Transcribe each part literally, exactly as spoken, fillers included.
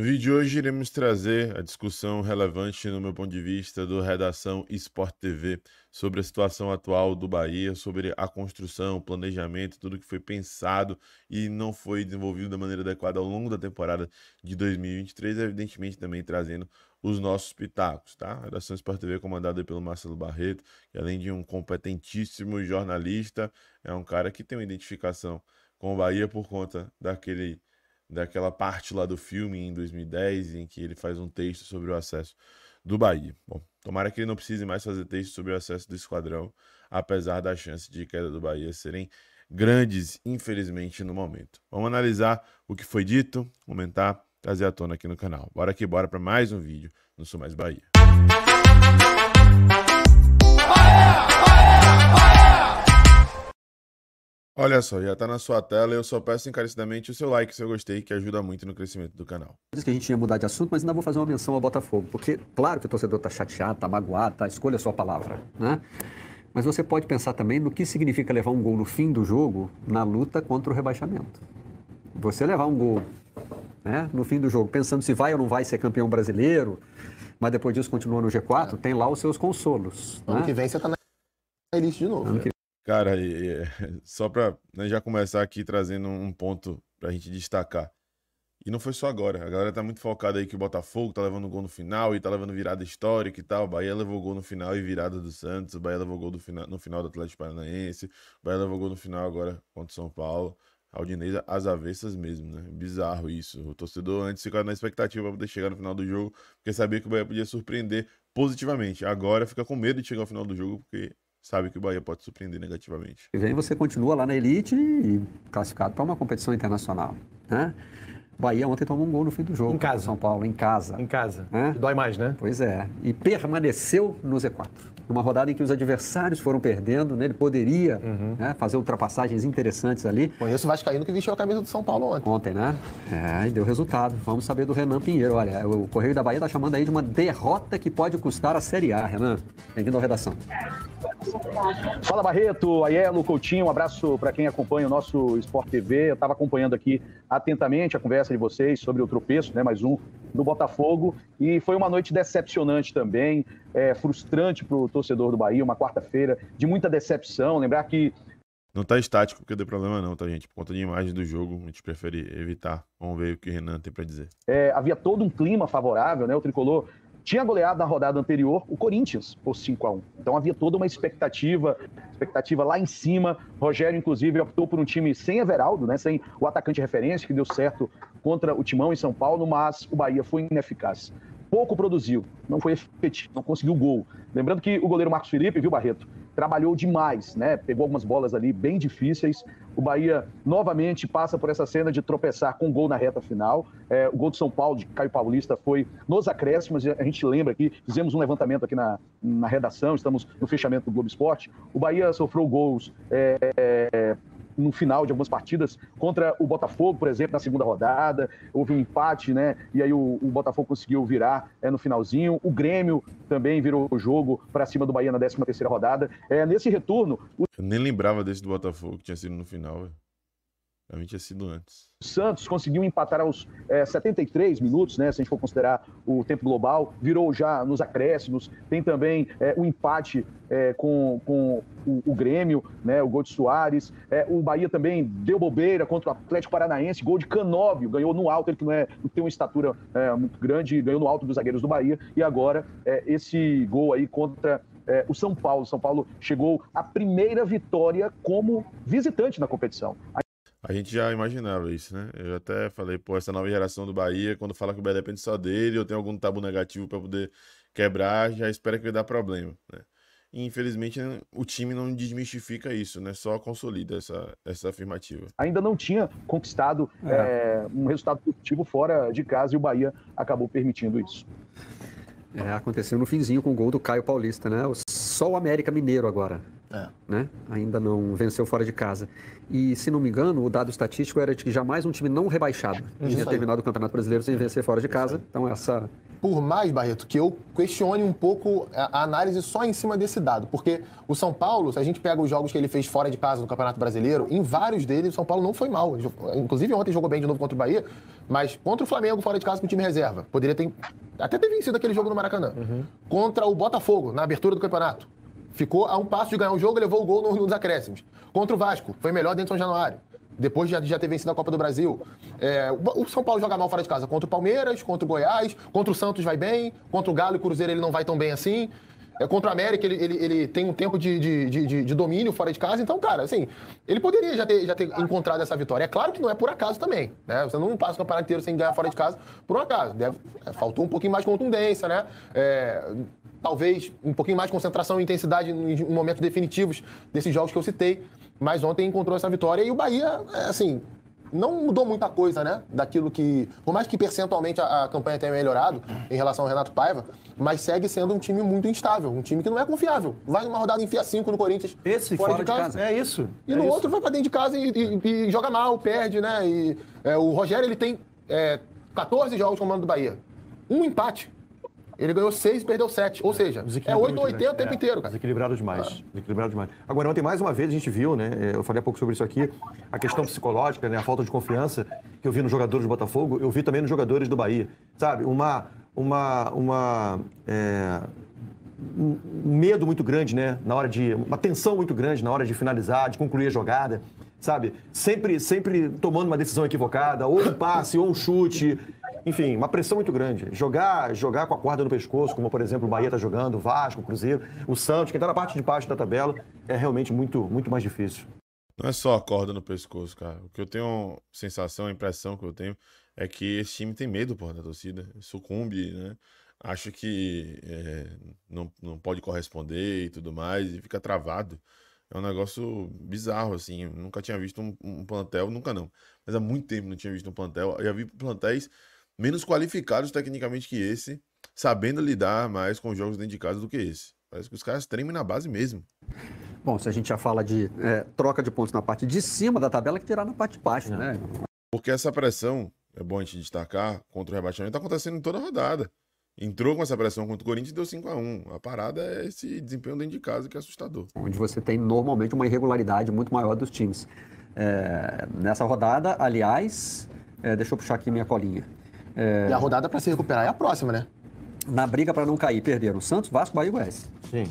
No vídeo de hoje iremos trazer a discussão relevante, no meu ponto de vista, do Redação Esporte T V sobre a situação atual do Bahia, sobre a construção, o planejamento, tudo que foi pensado e não foi desenvolvido da maneira adequada ao longo da temporada de dois mil e vinte e três, evidentemente também trazendo os nossos pitacos, tá? A Redação Esporte T V é comandada pelo Marcelo Barreto, que além de um competentíssimo jornalista, é um cara que tem uma identificação com o Bahia por conta daquele... daquela parte lá do filme em dois mil e dez, em que ele faz um texto sobre o acesso do Bahia. Bom, tomara que ele não precise mais fazer texto sobre o acesso do esquadrão, apesar das chances de queda do Bahia serem grandes, infelizmente, no momento. Vamos analisar o que foi dito, comentar, trazer à tona aqui no canal. Bora que bora para mais um vídeo no Sou Mais Bahia. Olha só, já tá na sua tela e eu só peço encarecidamente o seu like, o seu gostei, que ajuda muito no crescimento do canal. Diz que a gente ia mudar de assunto, mas ainda vou fazer uma menção ao Botafogo, porque claro que o torcedor tá chateado, tá magoado, tá, escolha a sua palavra, né? Mas você pode pensar também no que significa levar um gol no fim do jogo na luta contra o rebaixamento. Você levar um gol, né, no fim do jogo, pensando se vai ou não vai ser campeão brasileiro, mas depois disso continua no G quatro, é. Tem lá os seus consolos. Ano, né? Que vem você tá na elite de novo. Cara, só para, né, já começar aqui trazendo um ponto para a gente destacar. E não foi só agora. A galera tá muito focada aí que o Botafogo tá levando gol no final e tá levando virada histórica e tal. O Bahia levou gol no final e virada do Santos. O Bahia levou gol do final, no final do Atlético Paranaense. O Bahia levou gol no final agora contra o São Paulo. Aldinês às avessas mesmo, né? Bizarro isso. O torcedor antes ficava na expectativa para poder chegar no final do jogo, porque sabia que o Bahia podia surpreender positivamente. Agora fica com medo de chegar ao final do jogo, porque... sabe que o Bahia pode surpreender negativamente. E aí você continua lá na elite e classificado para uma competição internacional, né? O Bahia ontem tomou um gol no fim do jogo. Em casa. São Paulo, em casa. Em casa. É? Dói mais, né? Pois é. E permaneceu no Z quatro. Numa rodada em que os adversários foram perdendo, né? Ele poderia, uhum, né, fazer ultrapassagens interessantes ali. Bom, isso o Vascaíno que vestiu a camisa do São Paulo ontem. Ontem, né? É, e deu resultado. Vamos saber do Renan Pinheiro. Olha, o Correio da Bahia está chamando aí de uma derrota que pode custar a Série A, Renan. Bem-vindo à redação. Fala, Barreto, Aiello, Coutinho, um abraço para quem acompanha o nosso Sport T V. Eu estava acompanhando aqui atentamente a conversa de vocês sobre o tropeço, né, mais um do Botafogo, e foi uma noite decepcionante também, é, frustrante para o torcedor do Bahia, uma quarta-feira de muita decepção, lembrar que... Não tá estático, porque deu problema não, tá, gente? Por conta de imagem do jogo, a gente prefere evitar. Vamos ver o que o Renan tem para dizer. É, havia todo um clima favorável, né, o Tricolor... tinha goleado na rodada anterior o Corinthians por cinco a um. Então havia toda uma expectativa, expectativa lá em cima. Rogério, inclusive, optou por um time sem Everaldo, né, sem o atacante referência, que deu certo contra o Timão em São Paulo, mas o Bahia foi ineficaz. Pouco produziu, não foi efetivo, não conseguiu gol. Lembrando que o goleiro Marcos Felipe, viu, Barreto, trabalhou demais, né? Pegou algumas bolas ali bem difíceis. O Bahia novamente passa por essa cena de tropeçar com gol na reta final. É, o gol do São Paulo, de Caio Paulista, foi nos acréscimos. A gente lembra aqui, fizemos um levantamento aqui na, na redação, estamos no fechamento do Globo Esporte. O Bahia sofreu gols é, é, no final de algumas partidas contra o Botafogo, por exemplo, na segunda rodada. Houve um empate, né? E aí o, o Botafogo conseguiu virar é, no finalzinho. O Grêmio também virou o jogo para cima do Bahia na décima terceira rodada. É, nesse retorno... O... Eu nem lembrava desse do Botafogo, que tinha sido no final. Pra mim tinha sido antes. O Santos conseguiu empatar aos é, setenta e três minutos, né? Se a gente for considerar o tempo global, virou já nos acréscimos. Tem também é, o empate é, com, com o, o Grêmio, né? O gol de Soares. É, o Bahia também deu bobeira contra o Atlético Paranaense, gol de Canobbio, ganhou no alto, ele que não, é, não tem uma estatura é, muito grande, ganhou no alto dos zagueiros do Bahia. E agora é, esse gol aí contra... É, o São Paulo. São Paulo chegou à primeira vitória como visitante na competição. A... a gente já imaginava isso, né? Eu até falei, pô, essa nova geração do Bahia, quando fala que o Bahia depende só dele, ou tem algum tabu negativo para poder quebrar, já espera que vai dar problema, né? E, infelizmente, o time não desmistifica isso, né? Só consolida essa, essa afirmativa. Ainda não tinha conquistado é. É, um resultado positivo fora de casa e o Bahia acabou permitindo isso. É, aconteceu no finzinho com o gol do Caio Paulista, né? Só o América Mineiro agora É. Né? Ainda não venceu fora de casa. E, se não me engano, o dado estatístico era de que jamais um time não rebaixado Isso tinha aí. terminado o Campeonato Brasileiro sem vencer fora de casa. Então, essa... Por mais, Barreto, que eu questione um pouco a análise só em cima desse dado, porque o São Paulo, se a gente pega os jogos que ele fez fora de casa no Campeonato Brasileiro, em vários deles o São Paulo não foi mal. Inclusive, ontem jogou bem de novo contra o Bahia, mas contra o Flamengo fora de casa com o time reserva. Poderia ter até ter vencido aquele jogo no Maracanã. Uhum. Contra o Botafogo, na abertura do Campeonato. Ficou a um passo de ganhar o jogo e levou o gol nos acréscimos. Contra o Vasco, foi melhor dentro de São Januário. Depois já, já ter vencido a Copa do Brasil. É, o São Paulo joga mal fora de casa contra o Palmeiras, contra o Goiás, contra o Santos vai bem, contra o Galo e o Cruzeiro ele não vai tão bem assim. É, contra o América ele, ele, ele tem um tempo de, de, de, de domínio fora de casa. Então, cara, assim, ele poderia já ter, já ter encontrado essa vitória. É claro que não é por acaso também, né? Você não passa o campeonato inteiro sem ganhar fora de casa por um acaso. Deve, é, faltou um pouquinho mais de contundência, né? É, talvez um pouquinho mais de concentração e intensidade em momentos definitivos desses jogos que eu citei. Mas ontem encontrou essa vitória e o Bahia, assim, não mudou muita coisa, né? Daquilo que, por mais que percentualmente a, a campanha tenha melhorado em relação ao Renato Paiva, mas segue sendo um time muito instável, um time que não é confiável. Vai numa rodada em fia cinco no Corinthians, Esse, fora, fora de, casa. de casa. É isso. E é no isso. outro vai pra dentro de casa e, e, e joga mal, perde, né? E é, o Rogério, ele tem é, quatorze jogos com o mando do Bahia. Um empate. Ele ganhou seis e perdeu sete. Ou seja, é oito ou oitenta o tempo é, inteiro, cara. Desequilibrado demais. Ah. Desequilibrado demais. Agora, ontem, mais uma vez, a gente viu, né? Eu falei há pouco sobre isso aqui, a questão psicológica, né? A falta de confiança que eu vi nos jogadores do Botafogo, eu vi também nos jogadores do Bahia. Sabe? Uma. Uma. uma é, um medo muito grande, né? Na hora de. Uma tensão muito grande na hora de finalizar, de concluir a jogada. Sabe? Sempre, sempre tomando uma decisão equivocada, ou um passe, ou um chute. Enfim, uma pressão muito grande. Jogar, jogar com a corda no pescoço, como, por exemplo, o Bahia está jogando, o Vasco, o Cruzeiro, o Santos, quem está na parte de baixo da tabela, é realmente muito, muito mais difícil. Não é só a corda no pescoço, cara. O que eu tenho sensação, a impressão que eu tenho é que esse time tem medo, porra, da torcida. Sucumbe, né? Acho que é, não, não pode corresponder e tudo mais, e fica travado. É um negócio bizarro, assim. Eu nunca tinha visto um, um plantel, nunca não. Mas há muito tempo não tinha visto um plantel. Eu já vi plantéis menos qualificados tecnicamente que esse, sabendo lidar mais com jogos dentro de casa do que esse. Parece que os caras tremem na base mesmo. Bom, se a gente já fala de é, troca de pontos na parte de cima da tabela, que tirar na parte de baixo, né? Porque essa pressão, é bom a gente destacar, contra o rebaixamento, está acontecendo em toda a rodada. Entrou com essa pressão contra o Corinthians e deu cinco a um. A parada é esse desempenho dentro de casa que é assustador. Onde você tem normalmente uma irregularidade muito maior dos times. É, nessa rodada, aliás, é, deixa eu puxar aqui minha colinha. É... E a rodada para se recuperar é a próxima, né? Na briga para não cair, perderam Santos, Vasco, Bahia e Goiás. Sim.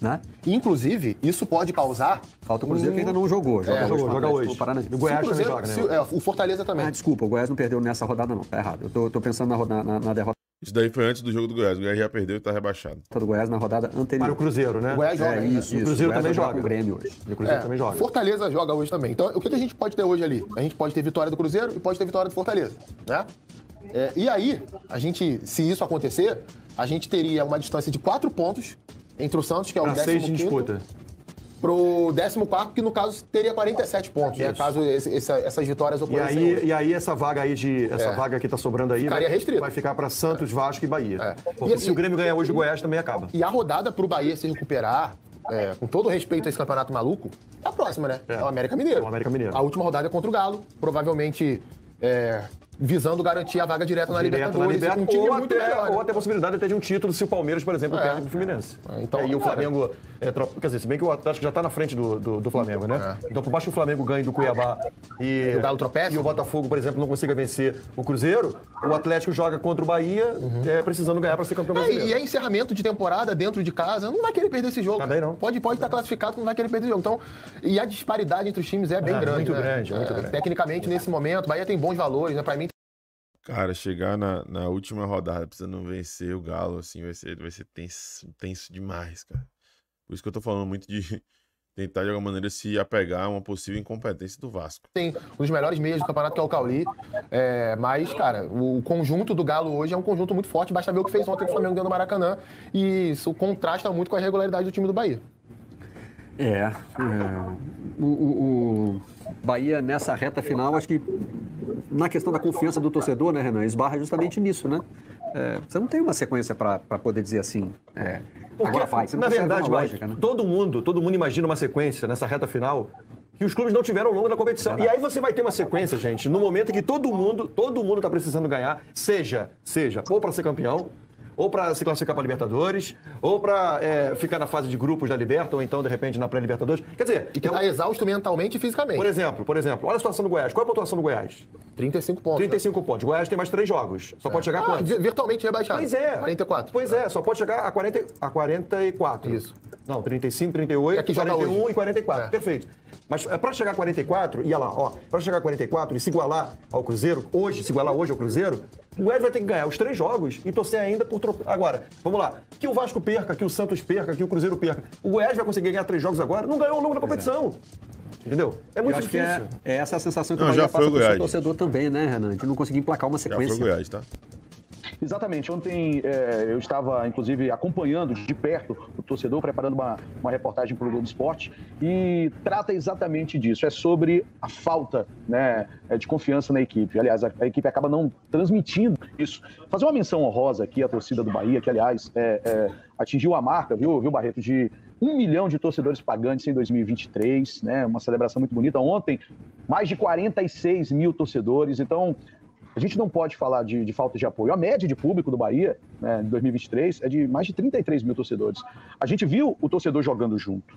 Né? Inclusive, isso pode causar... Falta o Cruzeiro um... que ainda não jogou. Joga é, hoje. Joga joga hoje. hoje. O Goiás também joga, né? Se, é, o Fortaleza também. Ah, desculpa, o Goiás não perdeu nessa rodada, não. Tá errado. Eu tô, tô pensando na, roda, na, na derrota. Isso daí foi antes do jogo do Goiás. O Goiás já perdeu e tá rebaixado. Do Goiás na rodada anterior. Para o Cruzeiro, né? O Goiás joga. É, isso, isso. O Cruzeiro o também joga. joga. O Grêmio hoje. O Cruzeiro é, também joga. Fortaleza joga hoje também. Então, o que a gente pode ter hoje ali? A gente pode ter vitória do Cruzeiro e pode ter vitória do Fortaleza, né? É, e aí, a gente, se isso acontecer, a gente teria uma distância de quatro pontos entre o Santos, que é o décimo quinto, para o décimo quarto, que no caso teria quarenta e sete pontos, né? Caso esse, essa, essas vitórias ocorressem. E aí, e aí essa vaga aí de essa é. vaga que está sobrando aí vai, vai ficar para Santos, Vasco e Bahia. É. Porque e, se e, o Grêmio ganhar hoje o Goiás também acaba. E a rodada para o Bahia se recuperar, é, com todo respeito a esse campeonato maluco, é a próxima, né? É, é o América Mineiro. É o América Mineiro. A última rodada é contra o Galo, provavelmente... É, visando garantir a vaga direta na Libertadores, na Libertadores um ou, muito até, melhor, né? Ou até a possibilidade até de um título se o Palmeiras, por exemplo, é, perde do Fluminense. É, então, é, e o Flamengo, é, quer dizer, se bem que o Atlético já está na frente do, do, do Flamengo, né? É. Então, por baixo que o Flamengo ganhe do Cuiabá e o Galo tropeça, e o Botafogo, por exemplo, não consiga vencer o Cruzeiro, o Atlético joga contra o Bahia, uhum. é, precisando ganhar para ser campeão brasileiro. É, e é encerramento de temporada dentro de casa, não vai querer perder esse jogo. Também não. Pode estar pode tá classificado, não vai querer perder o jogo. Então, e a disparidade entre os times é bem é, grande, muito né? grande, muito é, grande. Tecnicamente, nesse momento, o Bahia tem bons valores, né? Para mim, cara, chegar na, na última rodada precisando vencer o Galo, assim, vai ser, vai ser tenso, tenso demais, cara. Por isso que eu tô falando muito de tentar, de alguma maneira, se apegar a uma possível incompetência do Vasco. Tem um dos melhores meias do campeonato, que é o Cauli, é, mas, cara, o conjunto do Galo hoje é um conjunto muito forte. Basta ver o que fez ontem o Flamengo dentro do Maracanã, e isso contrasta muito com a irregularidade do time do Bahia. É, é o, o, o Bahia, nessa reta final, acho que na questão da confiança do torcedor, né, Renan, esbarra justamente nisso, né? É, você não tem uma sequência para poder dizer assim, é, Porque, agora faz. Na verdade, lógica, né? todo, mundo, todo mundo imagina uma sequência nessa reta final que os clubes não tiveram ao longo da competição. Verdade. E aí você vai ter uma sequência, gente, no momento em que todo mundo todo mundo está precisando ganhar, seja, seja, ou para ser campeão, ou para se classificar para a Libertadores, ou para é, ficar na fase de grupos da Liberta, ou então, de repente, na pré-Libertadores. Quer dizer... E que está é um... exausto mentalmente e fisicamente. Por exemplo, por exemplo, olha a situação do Goiás. Qual é a pontuação do Goiás? trinta e cinco pontos. trinta e cinco né? pontos. O Goiás tem mais três jogos. Só é. pode chegar ah, a quanto? Virtualmente rebaixado. Pois é. quarenta e quatro. Pois é, só pode chegar a, quarenta, a quarenta e quatro. Isso. Não, trinta e cinco, trinta e oito, é que quarenta e um hoje. E quarenta e quatro. É. Perfeito. Mas para chegar a quarenta e quatro, e olha lá, ó, para chegar a quarenta e quatro e se igualar ao Cruzeiro, hoje, se igualar hoje ao Cruzeiro, o Goiás vai ter que ganhar os três jogos e torcer ainda por trocar. Agora, vamos lá, que o Vasco perca, que o Santos perca, que o Cruzeiro perca. O Goiás vai conseguir ganhar três jogos agora? Não ganhou ao longo da competição. Entendeu? É muito difícil. É, é essa a sensação que não, o Bahia passa para o torcedor também, né, Renan? De não conseguir emplacar uma sequência. Já foi o Goiás, tá? Exatamente, ontem é, eu estava, inclusive, acompanhando de perto o torcedor, preparando uma, uma reportagem para o Globo Esporte, e trata exatamente disso, é sobre a falta, né, de confiança na equipe. Aliás, a, a equipe acaba não transmitindo isso. Fazer uma menção honrosa aqui à torcida do Bahia, que, aliás, é, é, atingiu a marca, viu, viu Barreto, de um milhão de torcedores pagantes em dois mil e vinte e três, né, uma celebração muito bonita. Ontem, mais de quarenta e seis mil torcedores, então... A gente não pode falar de, de falta de apoio. A média de público do Bahia, né, em dois mil e vinte e três, é de mais de trinta e três mil torcedores. A gente viu o torcedor jogando junto,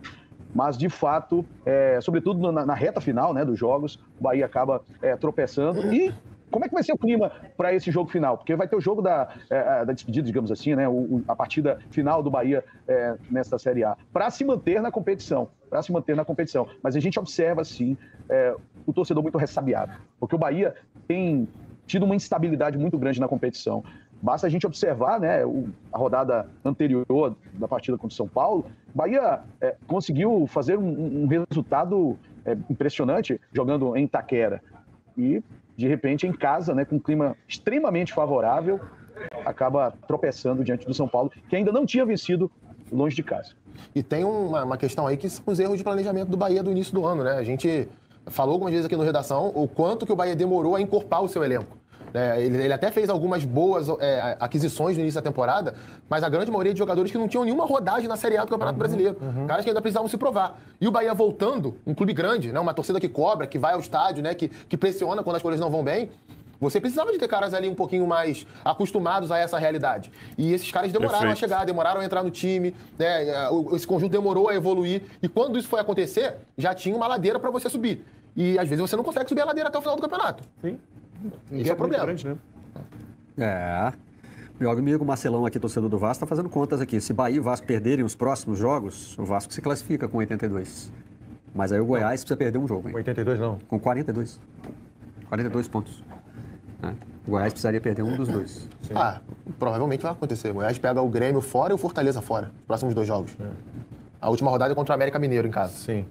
mas, de fato, é, sobretudo na, na reta final, né, dos jogos, o Bahia acaba é, tropeçando. E como é que vai ser o clima para esse jogo final? Porque vai ter o jogo da, é, da despedida, digamos assim, né, o, a partida final do Bahia é, nesta Série A, para se manter na competição. para se manter na competição. Mas a gente observa, sim, é, o torcedor muito ressabiado, porque o Bahia tem... tido uma instabilidade muito grande na competição. Basta a gente observar, né, o, a rodada anterior da partida contra o São Paulo, o Bahia é, conseguiu fazer um, um resultado é, impressionante jogando em Itaquera. E, de repente, em casa, né, com um clima extremamente favorável, acaba tropeçando diante do São Paulo, que ainda não tinha vencido longe de casa. E tem uma, uma questão aí que são os erros de planejamento do Bahia do início do ano, né? A gente falou algumas vezes aqui no Redação o quanto que o Bahia demorou a encorpar o seu elenco. É, ele, ele até fez algumas boas é, aquisições no início da temporada, mas a grande maioria de jogadores que não tinham nenhuma rodagem na Série A do Campeonato uhum, Brasileiro. Uhum. Caras que ainda precisavam se provar. E o Bahia voltando, um clube grande, né, uma torcida que cobra, que vai ao estádio, né, que, que pressiona quando as coisas não vão bem, você precisava de ter caras ali um pouquinho mais acostumados a essa realidade. E esses caras demoraram Perfeito. a chegar, demoraram a entrar no time, né, esse conjunto demorou a evoluir. E quando isso foi acontecer, já tinha uma ladeira para você subir. E às vezes você não consegue subir a ladeira até o final do campeonato. Sim. Isso é, é problema. Grande, né? É. Meu amigo Marcelão aqui, torcedor do Vasco, tá fazendo contas aqui. Se Bahia e Vasco perderem os próximos jogos, o Vasco se classifica com oitenta e dois. Mas aí o Goiás não. precisa perder um jogo. Hein? oitenta e dois não? Com quarenta e dois. quarenta e dois pontos. Né? O Goiás precisaria perder um dos dois. Sim. Ah, provavelmente vai acontecer. O Goiás pega o Grêmio fora e o Fortaleza fora. Os próximos dois jogos. É. A última rodada é contra o América Mineiro em casa. Sim.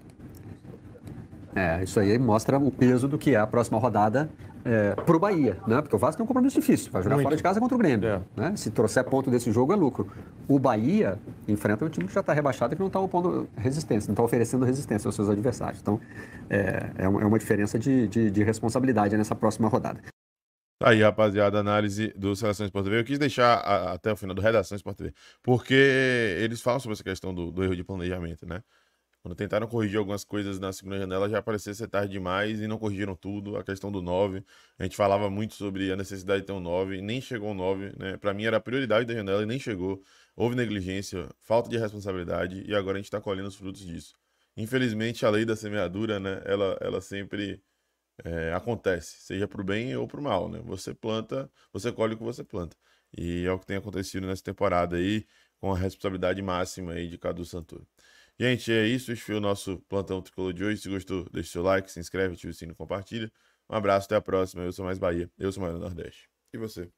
É, isso aí mostra o peso do que é a próxima rodada é, para o Bahia, né? Porque o Vasco tem um compromisso difícil, vai jogar Muito. fora de casa contra o Grêmio. É. Né? Se trouxer ponto desse jogo, é lucro. O Bahia enfrenta um time que já está rebaixado e que não está opondo resistência, não está oferecendo resistência aos seus adversários. Então, é, é uma diferença de, de, de responsabilidade nessa próxima rodada. Aí, rapaziada, a análise do Redação Esporte T V. Eu quis deixar a, até o final do Redação Esporte T V, porque eles falam sobre essa questão do, do erro de planejamento, né? Quando tentaram corrigir algumas coisas na segunda janela, já parecia ser tarde demais e não corrigiram tudo. A questão do nove, a gente falava muito sobre a necessidade de ter um nove, nem chegou o nove, né? Para mim era a prioridade da janela e nem chegou. Houve negligência, falta de responsabilidade e agora a gente está colhendo os frutos disso. Infelizmente, a lei da semeadura, né? Ela, ela sempre é, acontece, seja para o bem ou para o mal, né? Você planta, você colhe o que você planta. E é o que tem acontecido nessa temporada aí, com a responsabilidade máxima aí de Cadu Santoro. Gente, é isso. Esse foi o nosso Plantão Tricolor de hoje. Se gostou, deixa o seu like, se inscreve, ativa o sino e compartilha. Um abraço, até a próxima. Eu sou Mais Bahia, eu sou Mais do Nordeste. E você?